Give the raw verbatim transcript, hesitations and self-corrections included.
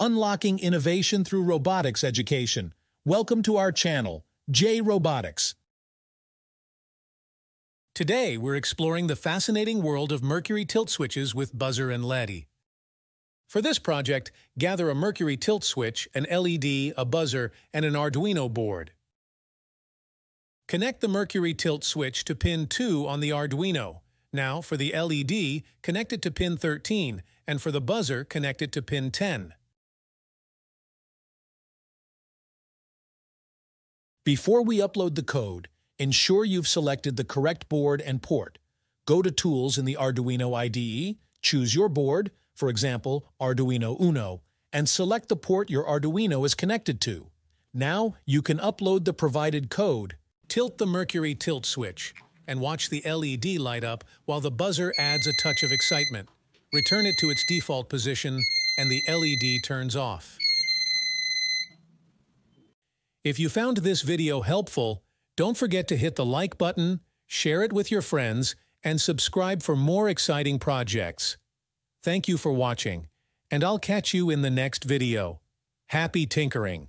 Unlocking Innovation Through Robotics Education. Welcome to our channel, Jay Robotics. Today, we're exploring the fascinating world of Mercury tilt switches with buzzer and L E D. For this project, gather a Mercury tilt switch, an L E D, a buzzer, and an Arduino board. Connect the Mercury tilt switch to pin two on the Arduino. Now, for the L E D, connect it to pin thirteen, and for the buzzer, connect it to pin ten. Before we upload the code, ensure you've selected the correct board and port. Go to Tools in the Arduino I D E, choose your board, for example, Arduino Uno, and select the port your Arduino is connected to. Now, you can upload the provided code, tilt the Mercury tilt switch, and watch the L E D light up while the buzzer adds a touch of excitement. Return it to its default position, and the L E D turns off. If you found this video helpful, don't forget to hit the like button, share it with your friends, and subscribe for more exciting projects. Thank you for watching, and I'll catch you in the next video. Happy tinkering!